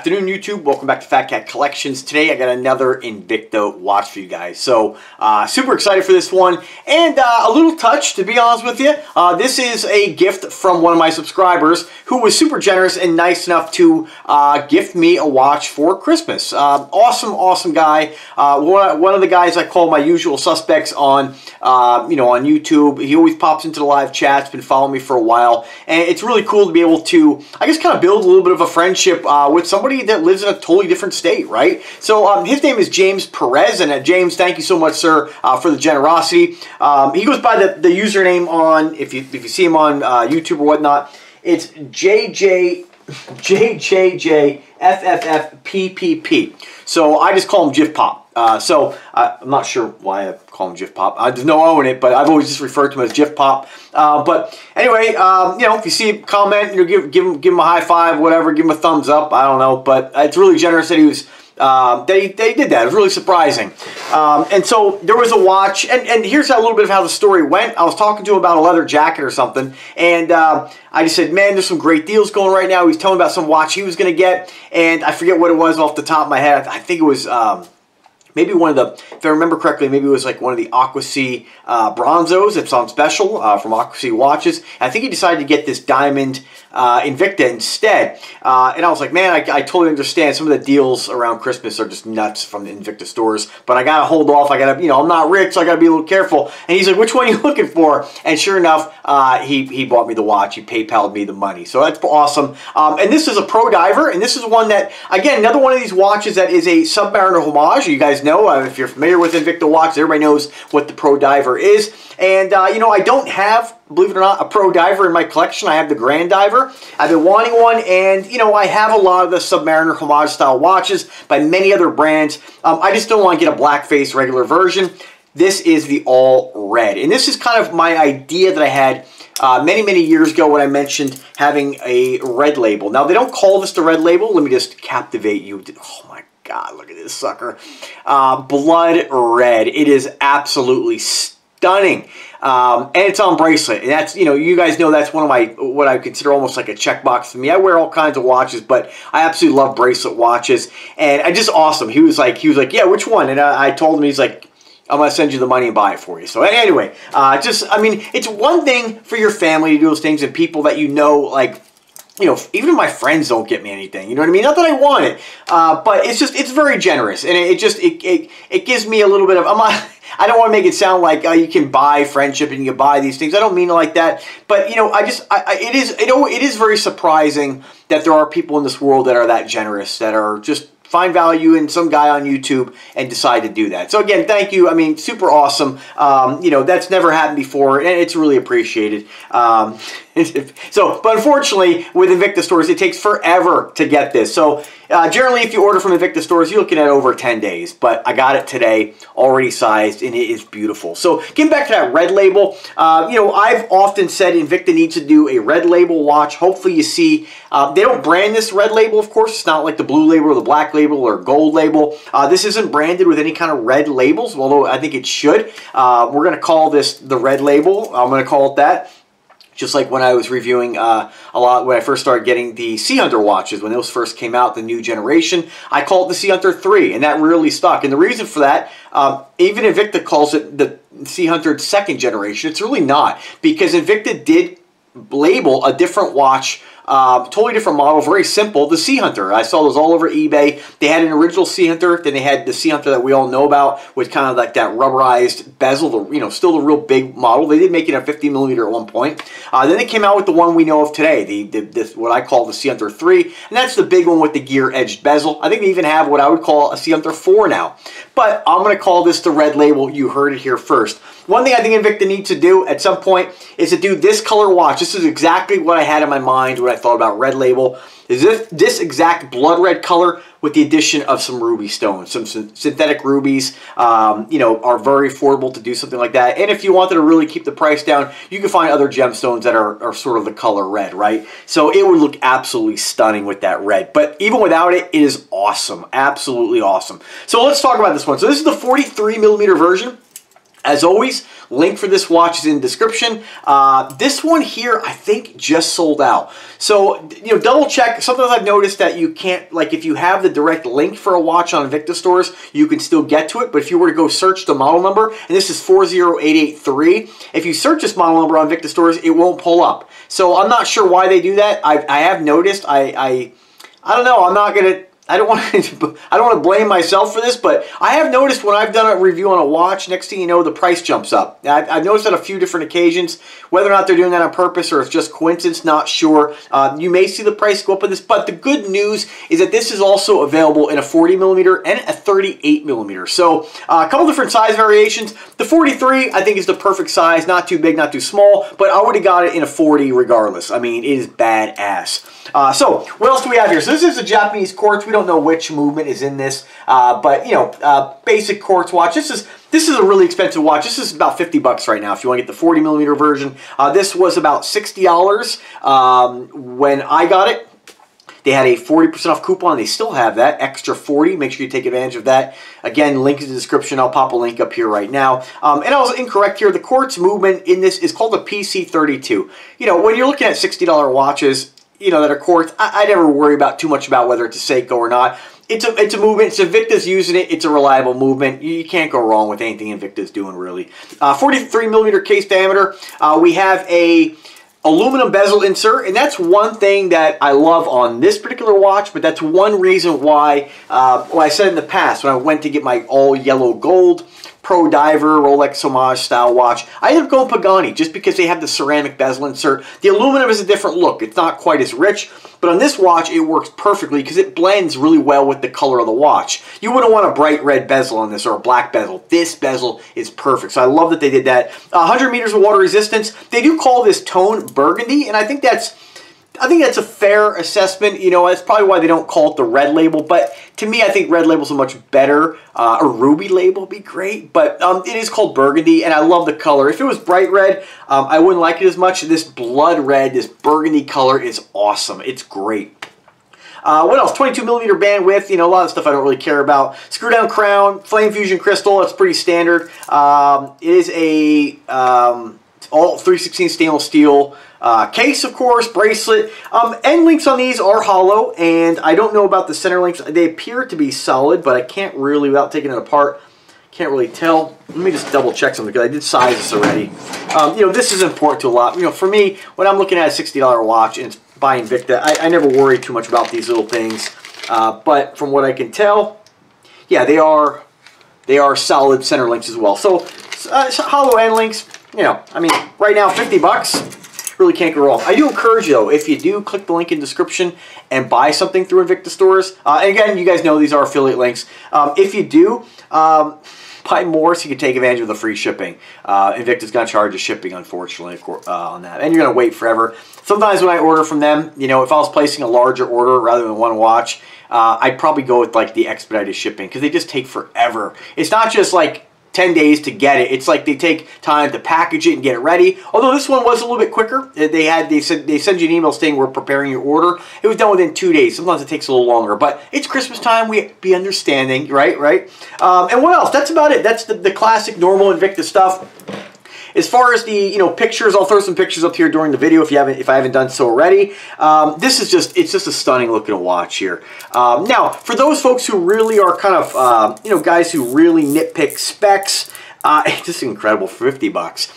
Afternoon YouTube, welcome back to Phatkat Collections. Today I got another Invicta watch for you guys. So super excited for this one and a little touched, to be honest with you. This is a gift from one of my subscribers who was super generous and nice enough to gift me a watch for Christmas. Awesome guy. One of the guys I call my usual suspects on on YouTube. He always pops into the live chat. He's been following me for a while, and it's really cool to be able to, I guess, kind of build a little bit of a friendship with somebody that lives in a totally different state, right? So his name is James Perez, and James, thank you so much, sir, for the generosity. He goes by the username on, if you see him on YouTube or whatnot, it's JJ FFFPPP. So I just call him Jif Pop. I'm not sure why I call him Jif Pop. I don't own it, but I've always just referred to him as Jif Pop. But anyway, if you see a comment, give him a high five, whatever, give him a thumbs up. I don't know, but it's really generous that he was they did that. It was really surprising. And so there was a watch, and here's a little bit of how the story went. I was talking to him about a leather jacket or something, and I just said, man, there's some great deals going right now. He was telling me about some watch he was going to get, and I forget what it was off the top of my head. I think it was maybe one of the, if I remember correctly, maybe it was like one of the Aqua C Bronzos that's on special from Aqua C Watches. And I think he decided to get this diamond Invicta instead. And I was like, man, I totally understand. Some of the deals around Christmas are just nuts from the Invicta stores. But I got to hold off. I got to, I'm not rich, so I got to be a little careful. And he's like, which one are you looking for? And sure enough, he bought me the watch. He PayPal'd me the money. So that's awesome. And this is a Pro Diver. And this is one that, again, another one of these watches that is a Submariner homage. You guys know, if you're familiar with Invicta watches, everybody knows what the Pro Diver is. And I don't have, believe it or not, a Pro Diver in my collection. I have the Grand Diver. I've been wanting one, and I have a lot of the Submariner homage style watches by many other brands. I just don't want to get a black face regular version. This is the all red, and this is kind of my idea that I had many years ago when I mentioned having a red label. Now they don't call this the red label. Let me just captivate you. Oh my God, look at this sucker. Blood red. It is absolutely stunning. And it's on bracelet. And that's, you guys know that's one of my, what I consider almost like a checkbox for me. I wear all kinds of watches, but I absolutely love bracelet watches. And I just awesome. He was like, yeah, which one? And I told him, he's like, I'm going to send you the money and buy it for you. So anyway, it's one thing for your family to do those things and people that like, even if my friends don't get me anything, you know what I mean? Not that I want it, but it's just, it's very generous. And it gives me a little bit of, I don't want to make it sound like you can buy friendship and you can buy these things. I don't mean it like that. But, it is very surprising that there are people in this world that are that generous, that are just find value in some guy on YouTube and decide to do that. So again, thank you. I mean, super awesome. That's never happened before, and it's really appreciated. But unfortunately, with Invicta stores, it takes forever to get this. So generally, if you order from Invicta stores, you're looking at over 10 days. But I got it today, already sized, and it is beautiful. So getting back to that red label, I've often said Invicta needs to do a red label watch. Hopefully, you see they don't brand this red label. Of course, it's not like the blue label or the black label. Or gold label. This isn't branded with any kind of red labels, although I think it should. We're going to call this the red label. I'm going to call it that. Just like when I was reviewing when I first started getting the Sea Hunter watches, when those first came out, the new generation, I called it the Sea Hunter 3, and that really stuck. And the reason for that, even Invicta calls it the Sea Hunter 2nd generation. It's really not, because Invicta did label a different watch, totally different model, very simple, the Sea Hunter. I saw those all over eBay. They had an original Sea Hunter, then they had the Sea Hunter that we all know about with kind of like that rubberized bezel, still the real big model. They did make it a 50mm at one point. Then they came out with the one we know of today, what I call the Sea Hunter 3, and that's the big one with the gear-edged bezel. I think they even have what I would call a Sea Hunter 4 now. But I'm going to call this the red label. You heard it here first. One thing I think Invicta needs to do at some point is to do this color watch. This is exactly what I had in my mind when I thought about red label, is this exact blood red color with the addition of some ruby stones, some synthetic rubies. Are very affordable to do something like that. And if you wanted to really keep the price down, you can find other gemstones that are sort of the color red, right? So it would look absolutely stunning with that red. But even without it, it is awesome, absolutely awesome. So let's talk about this one. So this is the 43mm version. As always, Link for this watch is in the description. This one here, I think, just sold out. So, you know, double check. Sometimes I've noticed that you can't, like, if you have the direct link for a watch on InvictaStores, you can still get to it. But if you were to go search the model number, and this is 40883, if you search this model number on InvictaStores, it won't pull up. So I'm not sure why they do that. I have noticed. I don't know. I'm not gonna. I don't want to blame myself for this, but I have noticed when I've done a review on a watch, next thing you know, the price jumps up. I've noticed that a few different occasions. Whether or not they're doing that on purpose or it's just coincidence, not sure. You may see the price go up on this, but the good news is that this is also available in a 40mm and a 38mm. So a couple different size variations. The 43, I think, is the perfect size. Not too big, not too small, but I would have got it in a 40 regardless. I mean, it is badass. So what else do we have here? So this is a Japanese quartz. We don't know which movement is in this, but you know, basic quartz watch. This is a really expensive watch. This is about 50 bucks right now if you want to get the 40mm version. This was about $60 when I got it. They had a 40% off coupon. They still have that extra 40. Make sure you take advantage of that. Again, link in the description. I'll pop a link up here right now. And I was incorrect here. The quartz movement in this is called the PC32. You know, when you're looking at $60 watches, you know, that are quartz, I never worry about too much about whether it's a Seiko or not. It's a movement. It's Invicta's using it. It's a reliable movement. You can't go wrong with anything Invicta's doing, really. 43mm case diameter. We have a aluminum bezel insert, and that's one thing that I love on this particular watch, but that's one reason why, well, I said in the past when I went to get my all yellow gold Pro Diver Rolex homage style watch, I ended up going Pagani just because they have the ceramic bezel insert. The aluminum is a different look. It's not quite as rich, but on this watch it works perfectly because it blends really well with the color of the watch. You wouldn't want a bright red bezel on this or a black bezel. This bezel is perfect, so I love that they did that. 100 meters of water resistance. They do call this tone burgundy, and I think that's a fair assessment. You know, that's probably why they don't call it the red label, but to me, I think red labels are much better. A ruby label would be great, but it is called burgundy, and I love the color. If it was bright red, I wouldn't like it as much. This blood red, this burgundy color is awesome. It's great. What else? 22mm bandwidth. You know, a lot of stuff I don't really care about. Screw down crown, flame fusion crystal. That's pretty standard. It is a all 3/16 stainless steel. Case, of course, bracelet. End links on these are hollow, and I don't know about the center links. They appear to be solid, but I can't really, without taking it apart, can't really tell. Let me just double check something because I did size this already. You know, this is important to a lot. You know, for me, when I'm looking at a $60 watch and it's by Invicta, I never worry too much about these little things. But from what I can tell, yeah, they are solid center links as well. So, hollow end links. You know, I mean, right now, 50 bucks. Really can't go wrong. I do encourage you, though, if you do, click the link in the description and buy something through InvictaStores. And again, you guys know these are affiliate links. If you do, buy more so you can take advantage of the free shipping. Invicta's going to charge you shipping, unfortunately, on that. And you're going to wait forever. Sometimes when I order from them, you know, if I was placing a larger order rather than one watch, I'd probably go with, like, the expedited shipping because they just take forever. It's not just, like, 10 days to get it. It's like they take time to package it and get it ready. Although this one was a little bit quicker. They send you an email saying we're preparing your order. It was done within 2 days. Sometimes it takes a little longer, but it's Christmas time. We be understanding, right? And what else? That's about it. That's the classic normal Invicta stuff. As far as the, you know, pictures, I'll throw some pictures up here during the video if I haven't done so already. This is just a stunning looking watch here. Now, for those folks who really are kind of, you know, guys who really nitpick specs, it's just incredible for 50 bucks.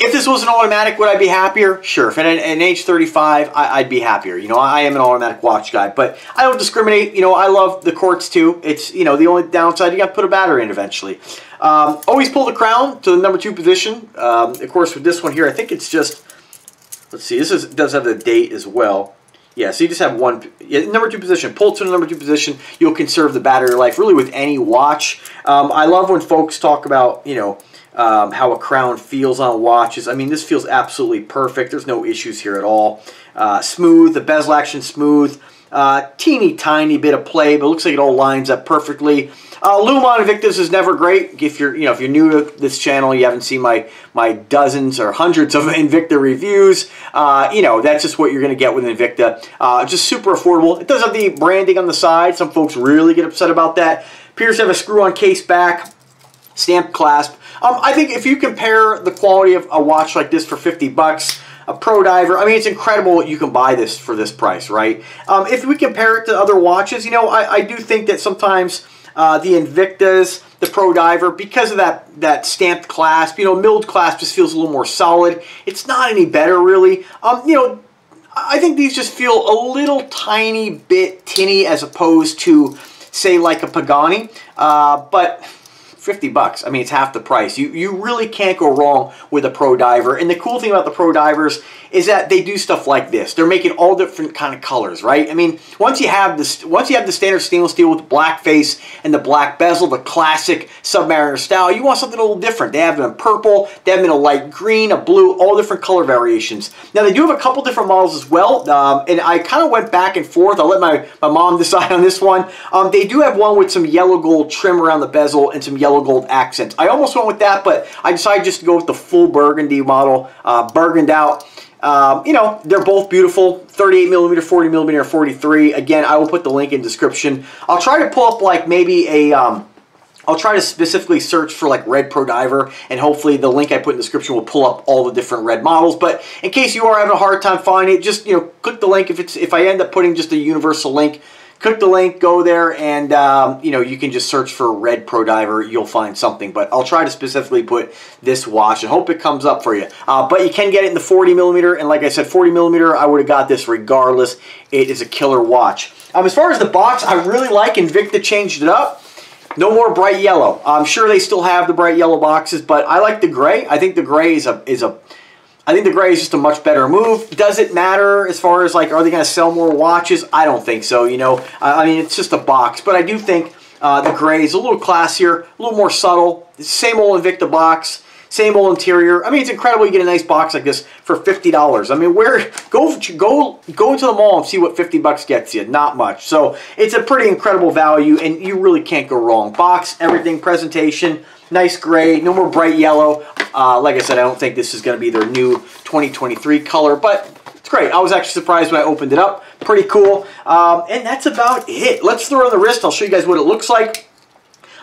If this was an automatic, would I be happier? Sure. If at an age 35, I'd be happier. You know, I am an automatic watch guy, but I don't discriminate. You know, I love the quartz too. It's, you know, the only downside, you got to put a battery in eventually. Always pull the crown to the number 2 position. Of course, with this one here, I think it's just, let's see, this does have the date as well. Yeah, so you just have one, yeah, number 2 position. Pull to the number 2 position. You'll conserve the battery life really with any watch. I love when folks talk about, you know, how a crown feels on watches. I mean, this feels absolutely perfect. There's no issues here at all. Smooth, the bezel action smooth. Teeny tiny bit of play, but it looks like it all lines up perfectly. Lume on Invicta's is never great. If you're, you know, if you're new to this channel, you haven't seen my dozens or hundreds of Invicta reviews. You know, that's just what you're going to get with Invicta. Just super affordable. It does have the branding on the side. Some folks really get upset about that. Appears to have a screw-on case back. stamped clasp. I think if you compare the quality of a watch like this for 50 bucks, a Pro Diver, I mean, it's incredible what you can buy this for this price, right? If we compare it to other watches, you know, I do think that sometimes the Invictas, the Pro Diver, because of that stamped clasp, you know, milled clasp just feels a little more solid. It's not any better, really. You know, I think these just feel a little tiny bit tinny as opposed to, say, like a Pagani, but 50 bucks. I mean, it's half the price. You really can't go wrong with a Pro Diver. And the cool thing about the Pro Divers is that they do stuff like this. They're making all different kind of colors, right? I mean, once you have the standard stainless steel with the black face and the black bezel, the classic Submariner style, you want something a little different. They have them in purple, they have them in a light green, a blue, all different color variations. Now, they do have a couple different models as well, and I kind of went back and forth. I'll let my mom decide on this one. They do have one with some yellow gold trim around the bezel and some yellow gold accents. I almost went with that, but I decided just to go with the full burgundy model, burgundy out. You know, they're both beautiful, 38mm, 40mm, 43. Again, I will put the link in description. I'll try to pull up like maybe a, I'll try to specifically search for like red Pro Diver, and hopefully the link I put in the description will pull up all the different red models. But in case you are having a hard time finding it, just, you know, click the link. If I end up putting just a universal link, click the link, go there, and you know, you can just search for red Pro Diver. You'll find something, but I'll try to specifically put this watch and hope it comes up for you. But you can get it in the 40mm, and like I said, 40mm, I would have got this regardless. It is a killer watch. As far as the box, I really like Invicta changed it up. No more bright yellow. I'm sure they still have the bright yellow boxes, but I like the gray. I think the gray is just a much better move. Does it matter as far as, like, are they going to sell more watches? I don't think so, you know. I mean, it's just a box. But I do think the gray is a little classier, a little more subtle. Same old Invicta box, same old interior. I mean, it's incredible you get a nice box like this for $50. I mean, go to the mall and see what 50 bucks gets you. Not much. So it's a pretty incredible value, and you really can't go wrong. Box, everything, presentation, nice gray, no more bright yellow. Like I said, I don't think this is going to be their new 2023 color, but it's great. I was actually surprised when I opened it up. Pretty cool. And that's about it. Let's throw on the wrist. I'll show you guys what it looks like.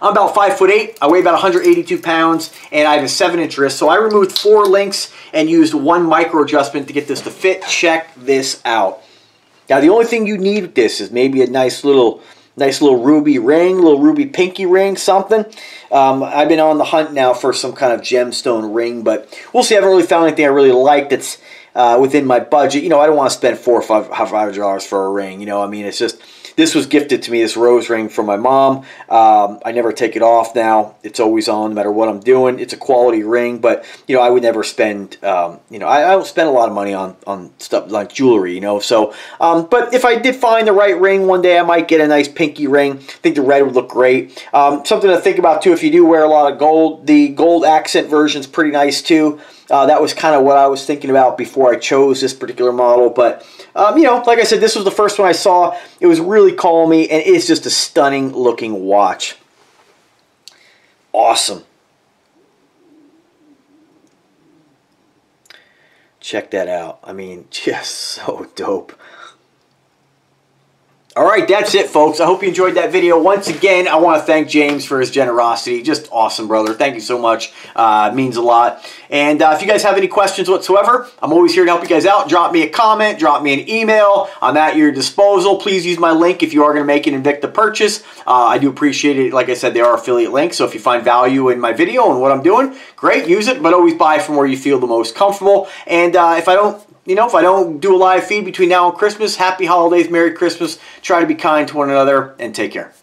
I'm about 5'8". I weigh about 182 pounds, and I have a 7-inch wrist. So I removed 4 links and used 1 micro adjustment to get this to fit. Check this out. Now, the only thing you need with this is maybe a nice little ruby ring, little ruby pinky ring, something. I've been on the hunt now for some kind of gemstone ring, but we'll see. I haven't really found anything I really like that's within my budget. You know, I don't want to spend $400 or $500 for a ring. You know, I mean, it's just, this was gifted to me, this rose ring from my mom. I never take it off now. It's always on, no matter what I'm doing. It's a quality ring, but, you know, I would never spend, you know, I don't spend a lot of money on stuff like jewelry, you know. So, but if I did find the right ring one day, I might get a nice pinky ring. I think the red would look great. Something to think about, too, if you do wear a lot of gold, the gold accent version's pretty nice, too. That was kind of what I was thinking about before I chose this particular model. But, you know, like I said, this was the first one I saw. It was really calling me, and it's just a stunning-looking watch. Awesome. Check that out. I mean, just so dope. All right, that's it, folks. I hope you enjoyed that video. Once again, I want to thank James for his generosity. Just awesome, brother. Thank you so much. It means a lot. And if you guys have any questions whatsoever, I'm always here to help you guys out. Drop me a comment. Drop me an email. I'm at your disposal. Please use my link if you are going to make an Invicta purchase. I do appreciate it. Like I said, they are affiliate links, so if you find value in my video and what I'm doing, great, use it. But always buy from where you feel the most comfortable. And if I don't do a live feed between now and Christmas, happy holidays, Merry Christmas. Try to be kind to one another, and take care.